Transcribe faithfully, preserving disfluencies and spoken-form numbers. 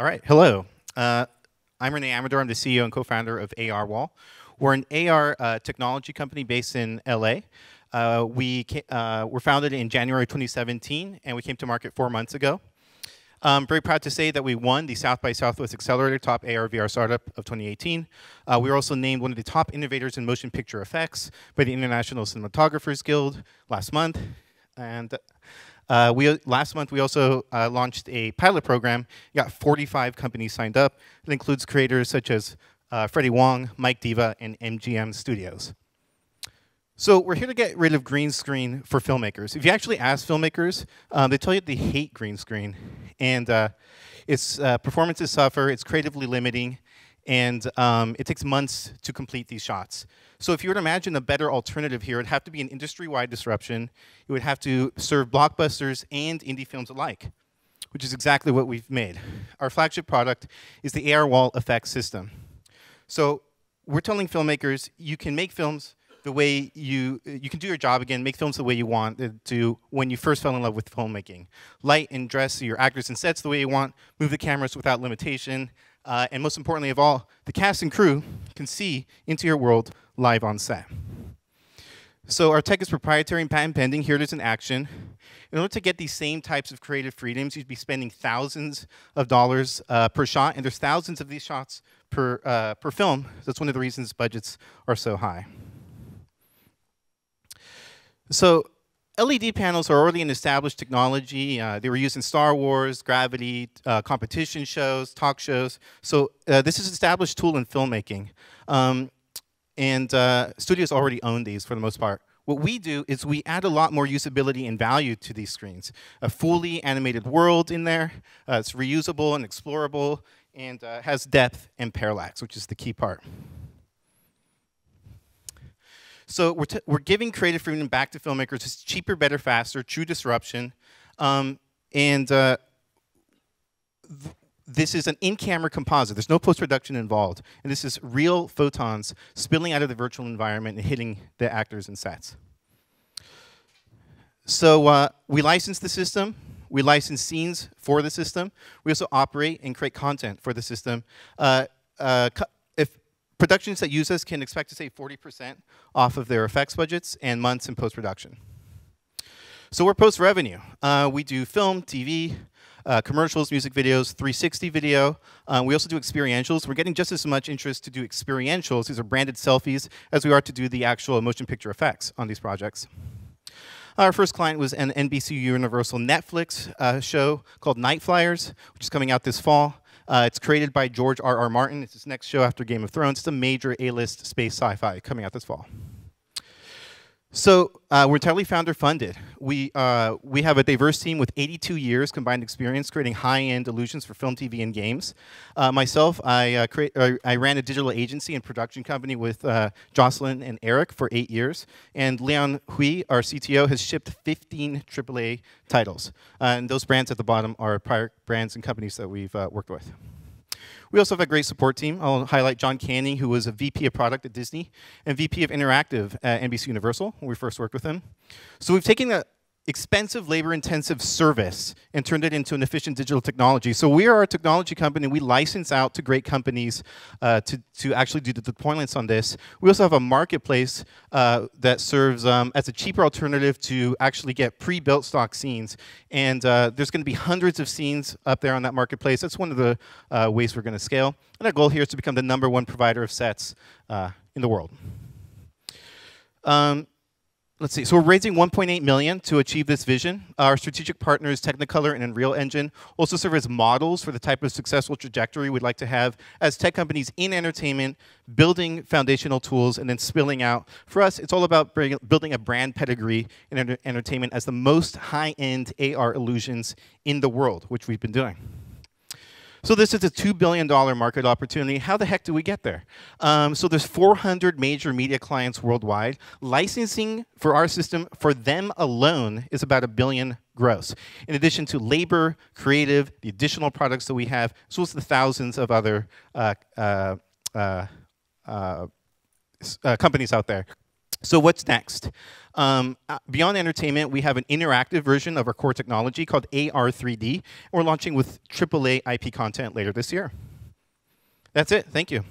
All right, hello. Uh, I'm Rene Amador. I'm the C E O and co-founder of ARwall. We're an A R uh, technology company based in L A. Uh, we uh, were founded in January twenty seventeen, and we came to market four months ago. I'm very proud to say that we won the South by Southwest Accelerator Top A R V R Startup of twenty eighteen. Uh, we were also named one of the top innovators in motion picture effects by the International Cinematographers Guild last month. And uh, we, last month, we also uh, launched a pilot program. We got forty-five companies signed up. It includes creators such as uh, Freddie Wong, Mike Diva, and M G M Studios. So we're here to get rid of green screen for filmmakers. If you actually ask filmmakers, um, they tell you they hate green screen. And uh, its uh, performances suffer, it's creatively limiting, and um, it takes months to complete these shots. So if you were to imagine a better alternative here, it'd have to be an industry-wide disruption. It would have to serve blockbusters and indie films alike, which is exactly what we've made. Our flagship product is the ARwall Effect system. So we're telling filmmakers, you can make films the way you, you can do your job again, make films the way you want to when you first fell in love with filmmaking. Light and dress your actors and sets the way you want, move the cameras without limitation, uh, and most importantly of all, the cast and crew can see into your world live on set. So our tech is proprietary and patent pending. Here it is in action. In order to get these same types of creative freedoms, you'd be spending thousands of dollars uh, per shot, and there's thousands of these shots per, uh, per film. That's one of the reasons budgets are so high. So L E D panels are already an established technology. Uh, they were used in Star Wars, Gravity, uh, competition shows, talk shows. So uh, this is an established tool in filmmaking. Um, and uh, studios already own these for the most part. What we do is we add a lot more usability and value to these screens. A fully animated world in there. Uh, it's reusable and explorable and uh, has depth and parallax, which is the key part. So we're, t we're giving creative freedom back to filmmakers. It's cheaper, better, faster, true disruption. Um, and uh, th this is an in-camera composite. There's no post-production involved. And this is real photons spilling out of the virtual environment and hitting the actors and sets. So uh, we license the system. We license scenes for the system. We also operate and create content for the system. Uh, uh, Productions that use us can expect to save forty percent off of their effects budgets and months in post-production. So we're post-revenue. Uh, we do film, T V, uh, commercials, music videos, three sixty video. Uh, we also do experientials. We're getting just as much interest to do experientials, these are branded selfies, as we are to do the actual motion picture effects on these projects. Our first client was an N B C Universal Netflix uh, show called Night Flyers, which is coming out this fall. Uh, it's created by George R R Martin. It's his next show after Game of Thrones. It's a major A-list space sci-fi coming out this fall. So uh, we're entirely founder-funded. We, uh, we have a diverse team with eighty-two years combined experience creating high-end illusions for film, T V, and games. Uh, myself, I, uh, create, uh, I ran a digital agency and production company with uh, Jocelyn and Eric for eight years. And Leon Hui, our C T O, has shipped fifteen triple A titles. Uh, and those brands at the bottom are prior brands and companies that we've uh, worked with. We also have a great support team. I'll highlight John Canning, who was a V P of product at Disney and V P of interactive at N B C Universal when we first worked with him. So we've taken the expensive, labor-intensive service and turned it into an efficient digital technology. So we are a technology company. We license out to great companies uh, to, to actually do the deployments on this. We also have a marketplace uh, that serves um, as a cheaper alternative to actually get pre-built stock scenes. And uh, there's going to be hundreds of scenes up there on that marketplace. That's one of the uh, ways we're going to scale. And our goal here is to become the number one provider of sets uh, in the world. Um, Let's see, so we're raising one point eight million dollars to achieve this vision. Our strategic partners, Technicolor and Unreal Engine, also serve as models for the type of successful trajectory we'd like to have as tech companies in entertainment, building foundational tools and then spilling out. For us, it's all about building a brand pedigree in enter entertainment as the most high-end A R illusions in the world, which we've been doing. So this is a two billion dollar market opportunity. How the heck do we get there? Um, so there's four hundred major media clients worldwide. Licensing for our system for them alone is about a billion gross. In addition to labor, creative, the additional products that we have, as well as the thousands of other uh, uh, uh, uh, uh, companies out there. So what's next? Um, beyond entertainment, we have an interactive version of our core technology called A R three D. We're launching with triple A I P content later this year. That's it. Thank you.